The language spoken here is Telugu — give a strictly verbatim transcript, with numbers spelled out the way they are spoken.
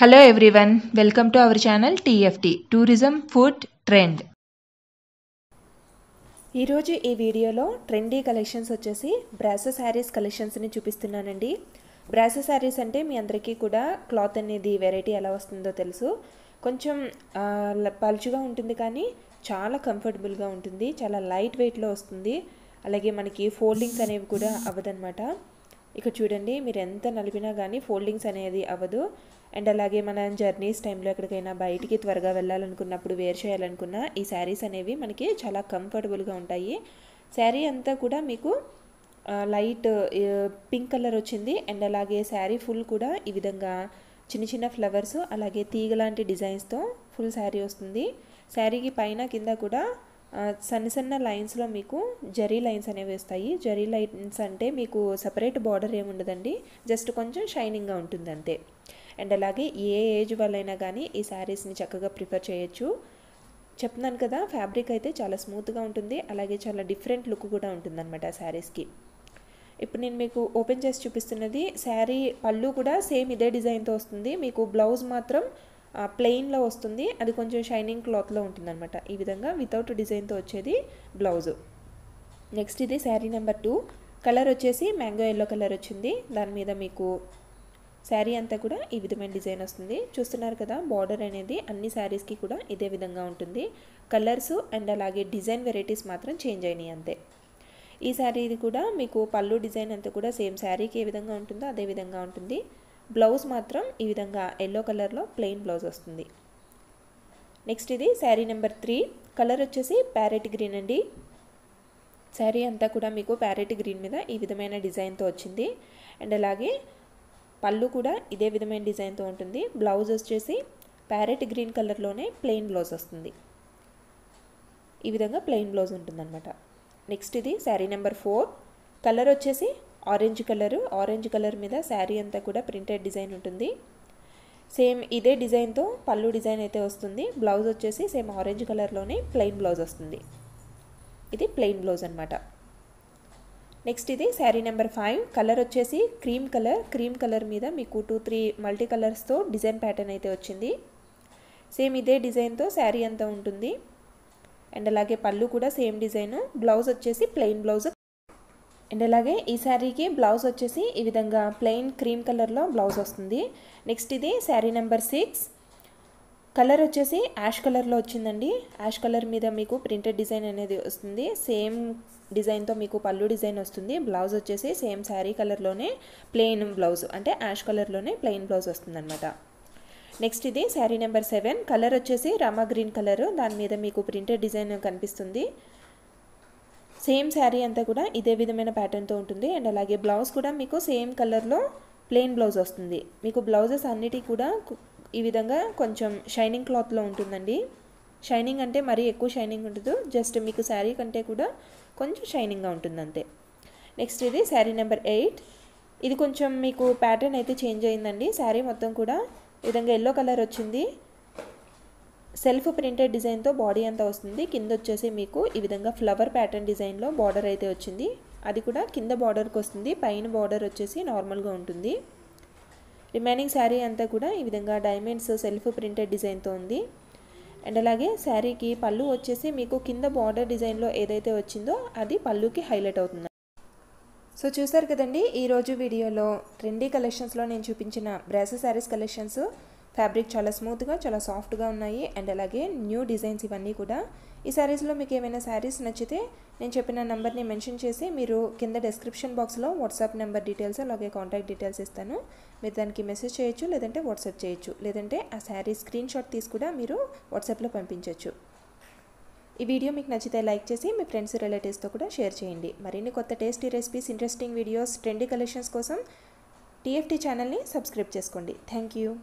Hello everyone, welcome to our channel T F T, Tourism Food Trend. In this video, trendy collections vachesi Brasso Sarees collections ni chupistunanandi. Brasso Sarees ante mee andariki kuda cloth anedi variety ela vastundo telusu. Koncham palchuga untundi kaani chaala comfortable ga untundi, chaala light weight lo vastundi. Alage maniki foldings anevi kuda avadannamata. Ikka chudandi meer enta nalipina gaani foldings anedi avadu. And alage mana journeys time lo ekkadikaina bayitiki tvarga vellalannukunnappudu wear cheyalannukunna ee sarees anevi manaki chaala comfortable ga untayi. Saree anta kuda meeku light pink color ochindi and alage saree full kuda ee vidhanga chinna chinna flowers alage teega lanti designs tho full saree ostundi. Saree ki paina kinda kuda sanna sanna lines lo meeku jerry lines anevi vastayi. Jerry lines ante meeku separate border em undadandi, just koncham shining ga untundi ante. And alage ye age vallina gaani ee sarees ni chakkaga prefer cheyachu. Cheptunnan kada fabric aithe chaala smooth ga untundi, alage chaala different look kuda untundi annamata sarees ki. Ippudu nenu meeku open chesi chupistunnadi saree pallu kuda same ide design tho vastundi, meeku blouse matram plain lo vastundi, adi koncham shining cloth lo untundi annamata. Ee vidhanga without design tho vachedi blouse. Next idi saree number two, color vachesi mango yellow color vachindi, dani meeda meeku sari అంతా కూడా ఈ విధమైన డిజైన్ వస్తుంది. చూస్తున్నారు కదా, బార్డర్ అనేది అన్ని శారీస్ కి కూడా ఇదే విధంగా ఉంటుంది. కలర్స్ అండ్ అలాగే డిజైన్ వెరైటీస్ మాత్రం చేంజ్ అయినాయి అంతే. ఈ శారీది కూడా మీకు పల్లు డిజైన్ అంతా కూడా సేమ్ శారీకి ఏ విధంగా ఉంటుందో అదే విధంగా ఉంటుంది. బ్లౌజ్ మాత్రం ఈ విధంగా yellow కలర్ లో ప్లెయిన్ బ్లౌజ్ వస్తుంది. నెక్స్ట్ ఇది శారీ నెంబర్ త్రీ, కలర్ వచ్చేసి ప్యారెట్ గ్రీన్ అండి. శారీ అంతా కూడా మీకు ప్యారెట్ గ్రీన్ మీద ఈ విధమైన డిజైన్ తో వచ్చింది. అండ్ అలాగే పల్లు కూడా ఇదే విధమైన డిజైన్ తో ఉంటుంది. బ్లౌజ్ వచ్చేసి ప్యారెట్ గ్రీన్ కలర్ లోనే ప్లెయిన్ బ్లౌజ్ వస్తుంది. ఈ విధంగా ప్లెయిన్ బ్లౌజ్ ఉంటుందన్నమాట. నెక్స్ట్ ఇది సారీ నెంబర్ ఫోర్, కలర్ వచ్చేసి ఆరెంజ్ కలర్. ఆరెంజ్ కలర్ మీద సారీ అంతా కూడా ప్రింటెడ్ డిజైన్ ఉంటుంది. సేమ్ ఇదే డిజైన్ తో పల్లు డిజైన్ అయితే వస్తుంది. బ్లౌజ్ వచ్చేసి సేమ్ ఆరెంజ్ కలర్ లోనే ప్లెయిన్ బ్లౌజ్ వస్తుంది. ఇది ప్లెయిన్ బ్లౌజ్ అన్నమాట. నెక్స్ట్ ఇది శారీ నెంబర్ ఫైవ్, కలర్ వచ్చేసి క్రీమ్ కలర్. క్రీమ్ కలర్ మీద మీకు టూ త్రీ మల్టీ కలర్స్తో డిజైన్ ప్యాటర్న్ అయితే వచ్చింది. సేమ్ ఇదే డిజైన్తో శారీ అంతా ఉంటుంది. అండ్ అలాగే పళ్ళు కూడా సేమ్ డిజైన్. బ్లౌజ్ వచ్చేసి ప్లెయిన్ బ్లౌజ్. అండ్ అలాగే ఈ శారీకి బ్లౌజ్ వచ్చేసి ఈ విధంగా ప్లెయిన్ క్రీమ్ కలర్లో బ్లౌజ్ వస్తుంది. నెక్స్ట్ ఇది శారీ నెంబర్ సిక్స్, కలర్ వచ్చేసి యాష్ కలర్లో వచ్చిందండి. యాష్ కలర్ మీద మీకు ప్రింటెడ్ డిజైన్ అనేది వస్తుంది. సేమ్ డిజైన్తో మీకు పళ్ళు డిజైన్ వస్తుంది. బ్లౌజ్ వచ్చేసి సేమ్ శారీ కలర్లోనే ప్లెయిన్ బ్లౌజ్, అంటే యాష్ కలర్లోనే ప్లెయిన్ బ్లౌజ్ వస్తుంది అనమాట. నెక్స్ట్ ఇది శారీ నెంబర్ సెవెన్, కలర్ వచ్చేసి రామా గ్రీన్ కలర్. దాని మీద మీకు ప్రింటెడ్ డిజైన్ కనిపిస్తుంది. సేమ్ శారీ అంతా కూడా ఇదే విధమైన ప్యాటర్న్తో ఉంటుంది. అండ్ అలాగే బ్లౌజ్ కూడా మీకు సేమ్ కలర్లో ప్లెయిన్ బ్లౌజ్ వస్తుంది. మీకు బ్లౌజెస్ అన్నిటి కూడా ఈ విధంగా కొంచెం షైనింగ్ క్లాత్లో ఉంటుందండి. షైనింగ్ అంటే మరీ ఎక్కువ షైనింగ్ ఉండదు, జస్ట్ మీకు శారీ కంటే కూడా కొంచెం షైనింగ్గా ఉంటుంది అంతే. నెక్స్ట్ ఇది శారీ నెంబర్ ఎయిట్. ఇది కొంచెం మీకు ప్యాటర్న్ అయితే చేంజ్ అయిందండి. శారీ మొత్తం కూడా ఈ విధంగా ఎల్లో కలర్ వచ్చింది. సెల్ఫ్ ప్రింటెడ్ డిజైన్తో బాడీ అంతా వస్తుంది. కింద వచ్చేసి మీకు ఈ విధంగా ఫ్లవర్ ప్యాటర్న్ డిజైన్లో బార్డర్ అయితే వచ్చింది. అది కూడా కింద బార్డర్కి వస్తుంది, పైన బార్డర్ వచ్చేసి నార్మల్గా ఉంటుంది. రిమైనింగ్ శారీ అంతా కూడా ఈ విధంగా డైమండ్స్ సెల్ఫ్ ప్రింటెడ్ డిజైన్తో ఉంది. అండ్ అలాగే శారీకి పళ్ళు వచ్చేసి మీకు కింద బార్డర్ డిజైన్లో ఏదైతే వచ్చిందో అది పళ్ళుకి హైలైట్ అవుతుంది. సో చూసారు కదండి, ఈరోజు వీడియోలో ట్రెండీ కలెక్షన్స్లో నేను చూపించిన బ్రాసో శారీస్ కలెక్షన్స్. ఫ్యాబ్రిక్ చాలా స్మూత్గా చాలా సాఫ్ట్గా ఉన్నాయి. అండ్ అలాగే న్యూ డిజైన్స్ ఇవన్నీ కూడా. ఈ శారీస్లో మీకు ఏమైనా శారీస్ నచ్చితే నేను చెప్పిన నెంబర్ని మెన్షన్ చేసి మీరు కింద డిస్క్రిప్షన్ బాక్స్లో వాట్సాప్ నెంబర్ డీటెయిల్స్ అలాగే కాంటాక్ట్ డీటెయిల్స్ ఇస్తాను. మీరు దానికి మెసేజ్ చేయొచ్చు, లేదంటే వాట్సాప్ చేయొచ్చు, లేదంటే ఆ శారీ స్క్రీన్ షాట్ తీసి కూడా మీరు వాట్సాప్లో పంపించవచ్చు. ఈ వీడియో మీకు నచ్చితే లైక్ చేసి మీ ఫ్రెండ్స్ రిలేటివ్స్తో కూడా షేర్ చేయండి. మరిన్ని కొత్త tasty recipes, interesting videos, trendy collections కోసం టీఎఫ్టీ ఛానల్ని సబ్స్క్రైబ్ చేసుకోండి. Thank you.